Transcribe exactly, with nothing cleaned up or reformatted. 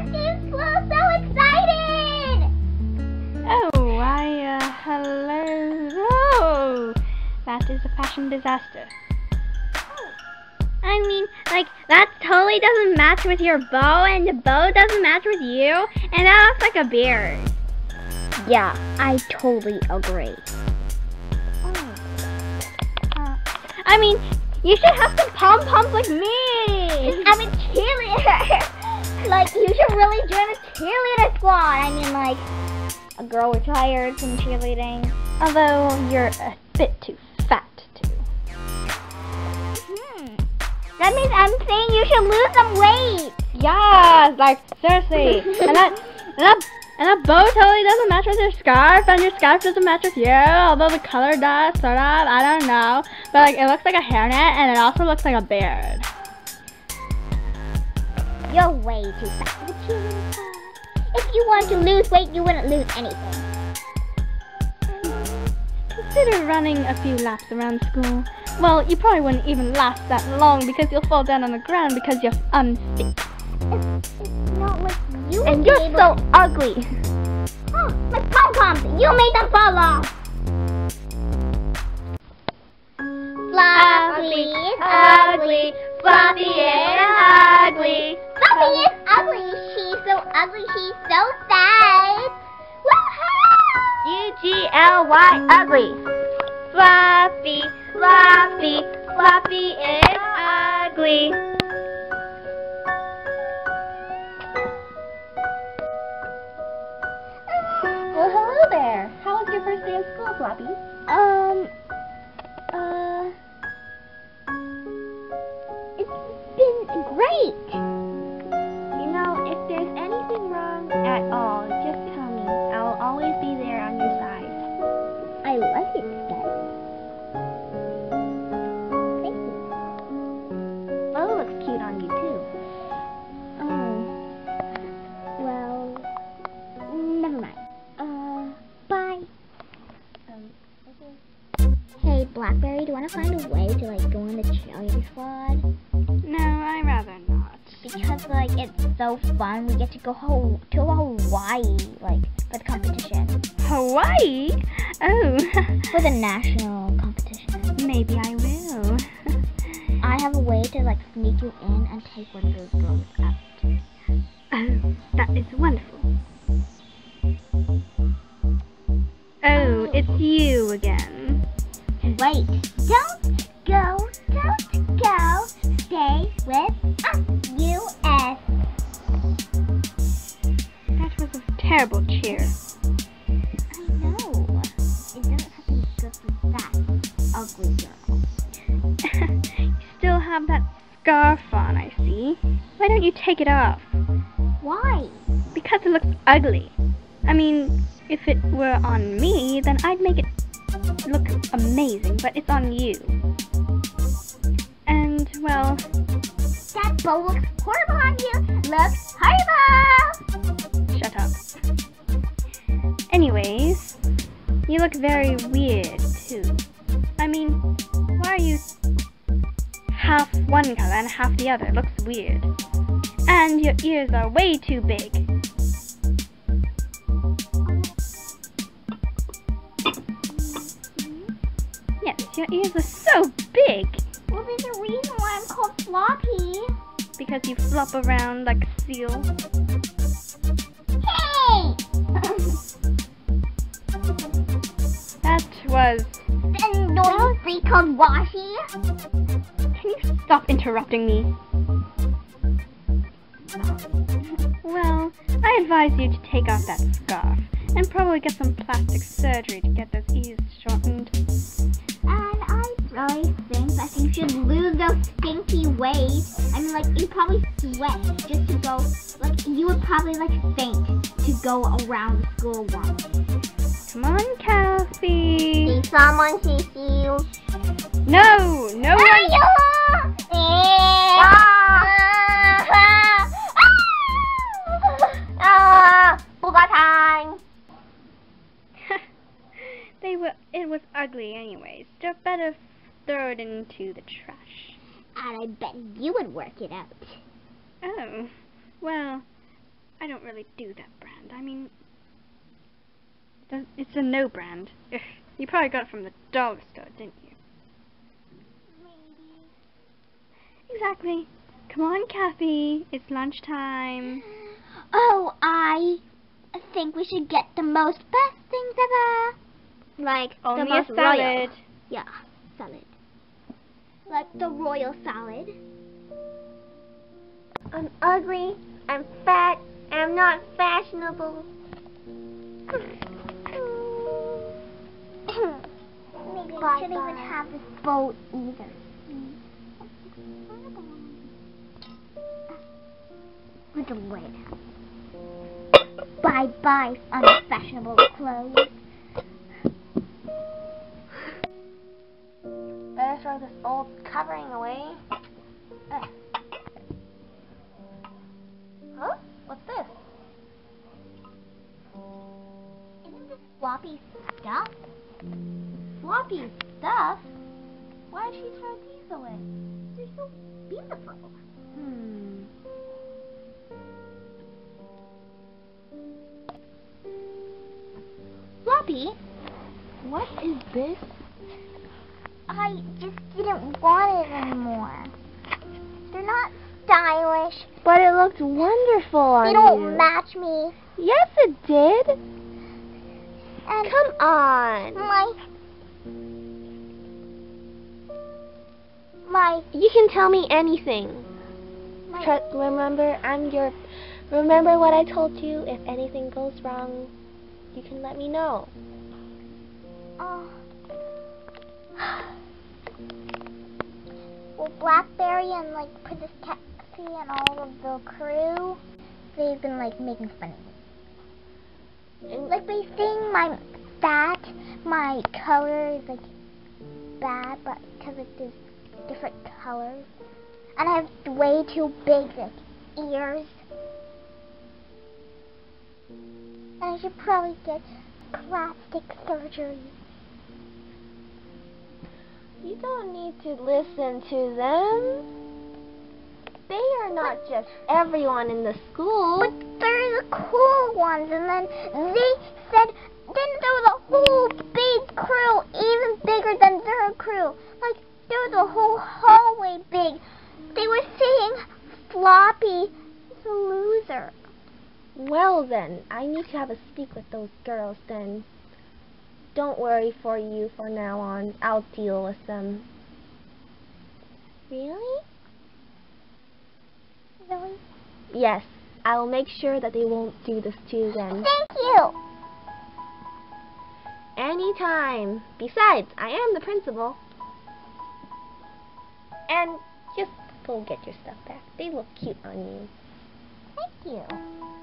Cathy, Flo, so excited! Oh, why, uh, hello. Oh, that is a fashion disaster. I mean, like, that totally doesn't match with your bow, and the bow doesn't match with you, and that looks like a beard. Yeah, I totally agree. Oh. Uh, I mean, you should have some pom-poms like me! I'm a cheerleader! Like, you should really join a cheerleader squad! I mean, like, a girl retired from cheerleading. Although, you're a bit too fat, too. Hmm. That means I'm saying you should lose some weight! Yes, like, seriously! and, that, and, that, and that bow totally doesn't match with your scarf, and your scarf doesn't match with you, although the color does, sort of, I don't know. But, like, it looks like a hairnet, and it also looks like a beard. You're way too fat. If you want to lose weight, you wouldn't lose anything. Consider running a few laps around school. Well, you probably wouldn't even last that long because you'll fall down on the ground because you're unfit. It's, it's not like you and you're so to... ugly. Oh, my pom-poms! You made them fall off! Floppy is ugly. Floppy is ugly. Floppy is ugly. She's so ugly. She's so sad. Woohoo! U G L Y ugly. Floppy. Floppy, Floppy is ugly. Well, hello there. How was your first day of school, Floppy? Um, uh, it's been great. You know, if there's anything wrong at all, just tell me. I'll always be there on your side. I like it, guys. Blackberry, do you want to find a way to, like, go on the cheerleading squad? No, I'd rather not. Because, like, it's so fun. We get to go ho to Hawaii, like, for the competition. Hawaii? Oh. For the national competition. Maybe I will. I have a way to, like, sneak you in and take one of those girls out. Oh, that is wonderful. Oh, it's you again. Wait, don't go, don't go, stay with us, U S That was a terrible cheer. I know. It doesn't have to be good for that ugly girl. You still have that scarf on, I see. Why don't you take it off? Why? Because it looks ugly. I mean, if it were on me, then I'd make it look amazing, but it's on you. And, well... That bow looks horrible on you! Looks horrible! Shut up. Anyways, you look very weird, too. I mean, why are you half one color and half the other? It looks weird. And your ears are way too big. Your ears are so big! Well, there's a reason why I'm called Floppy. Because you flop around like a seal. Hey! That was... The annoying freak called Washi! Can you stop interrupting me? Well, I advise you to take off that scarf. And probably get some plastic surgery to get those ears shortened. And I really think that you should lose those stinky weight. I mean, like, you probably sweat just to go, like, you would probably, like, faint to go around school once. Come on, Cathy. See someone, see you. No, no one. Ah, booga time. They were, it was ugly anyways. They're better throw it into the trash. And I bet you would work it out. Oh, well, I don't really do that brand. I mean, it's a no brand. Ugh. You probably got it from the dog store, didn't you? Maybe. Exactly. Come on, Cathy. It's lunchtime. Oh, I think we should get the most best things ever. Like Only the most a salad. Royal. Yeah, salad. Like the royal salad. I'm ugly, I'm fat, and I'm not fashionable. Maybe I shouldn't even have this bowl either. Mm. With the red hat. Bye bye, unfashionable clothes. Better throw this old covering away. Ugh. Huh? What's this? Isn't this Floppy stuff? Floppy stuff? Why did she throw these away? They're so beautiful. Hmm. Floppy? What is this? I just didn't want it anymore. They're not stylish. But it looked wonderful on you. They don't match me. Yes, it did. And come on. My... My... You can tell me anything. My, Tr remember, I'm your... Remember what I told you? If anything goes wrong, you can let me know. Oh. Well, Blackberry and, like, Princess Cathy and all of the crew, they've been, like, making fun of me. Like, they think my fat, my color is, like, bad, but because, like, there's different colors. And I have way too big, like, ears. And I should probably get plastic surgery. You don't need to listen to them. They are not but, just everyone in the school. But they're the cool ones, and then they said, then there was a whole big crew, even bigger than their crew. Like, there was a whole hallway big. They were saying Floppy is a loser. Well then, I need to have a speak with those girls then. Don't worry for you for now on. I'll deal with them. Really? Really? Yes. I'll make sure that they won't do this to you then. Thank you! Anytime. Besides, I am the principal. And just go get your stuff back. They look cute on you. Thank you.